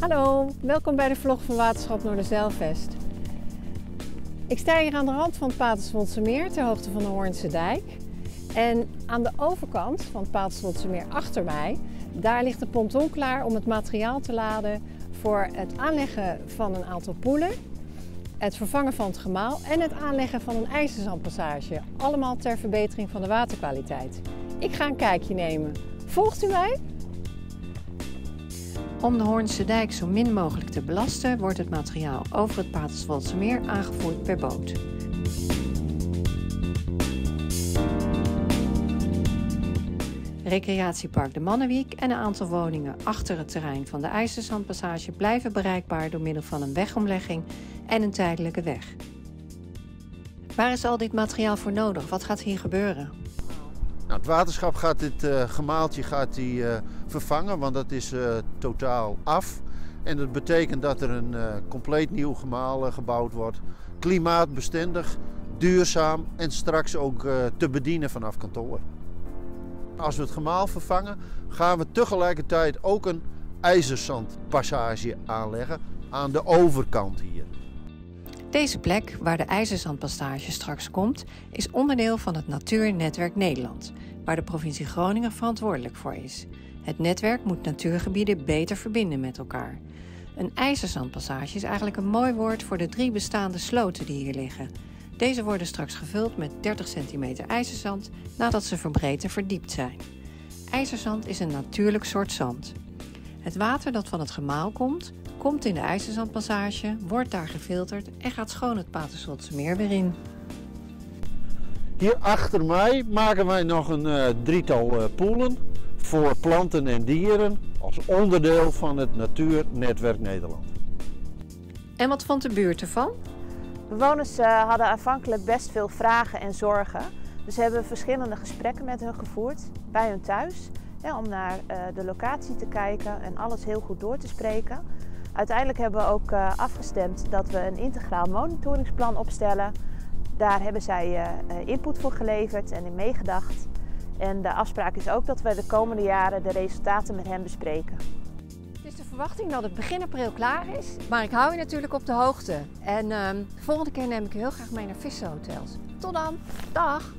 Hallo, welkom bij de vlog van Waterschap Noorderzijlvest. Ik sta hier aan de rand van het Paterswoldsemeer, ter hoogte van de Hoornsedijk. En aan de overkant van het Paterswoldsemeer achter mij, daar ligt de ponton klaar om het materiaal te laden voor het aanleggen van een aantal poelen, het vervangen van het gemaal en het aanleggen van een IJzerzandpassage. Allemaal ter verbetering van de waterkwaliteit. Ik ga een kijkje nemen. Volgt u mij? Om de Hoornsedijk zo min mogelijk te belasten, wordt het materiaal over het Paterswoldsemeer aangevoerd per boot. Recreatiepark De Mannenwiek en een aantal woningen achter het terrein van de IJzerzandpassage blijven bereikbaar door middel van een wegomlegging en een tijdelijke weg. Waar is al dit materiaal voor nodig? Wat gaat hier gebeuren? Nou, het waterschap gaat dit gemaaltje vervangen, want dat is totaal af. En dat betekent dat er een compleet nieuw gemaal gebouwd wordt. Klimaatbestendig, duurzaam en straks ook te bedienen vanaf kantoor. Als we het gemaal vervangen, gaan we tegelijkertijd ook een ijzerzandpassage aanleggen aan de overkant hier. Deze plek, waar de IJzerzandpassage straks komt, is onderdeel van het Natuurnetwerk Nederland, waar de provincie Groningen verantwoordelijk voor is. Het netwerk moet natuurgebieden beter verbinden met elkaar. Een IJzerzandpassage is eigenlijk een mooi woord voor de 3 bestaande sloten die hier liggen. Deze worden straks gevuld met 30 centimeter ijzerzand nadat ze verbreed en verdiept zijn. IJzerzand is een natuurlijk soort zand. Het water dat van het gemaal komt in de IJzerzandpassage, wordt daar gefilterd en gaat schoon het Paterswoldsemeer weer in. Hier achter mij maken wij nog een drietal poelen voor planten en dieren als onderdeel van het Natuurnetwerk Nederland. En wat vond de buurt ervan? Bewoners hadden aanvankelijk best veel vragen en zorgen. Dus ze hebben verschillende gesprekken met hun gevoerd bij hun thuis. Ja, om naar de locatie te kijken en alles heel goed door te spreken. Uiteindelijk hebben we ook afgestemd dat we een integraal monitoringsplan opstellen. Daar hebben zij input voor geleverd en in meegedacht. En de afspraak is ook dat we de komende jaren de resultaten met hen bespreken. Het is de verwachting dat het begin april klaar is, maar ik hou je natuurlijk op de hoogte. En de volgende keer neem ik je heel graag mee naar Visser Hotels. Tot dan, dag!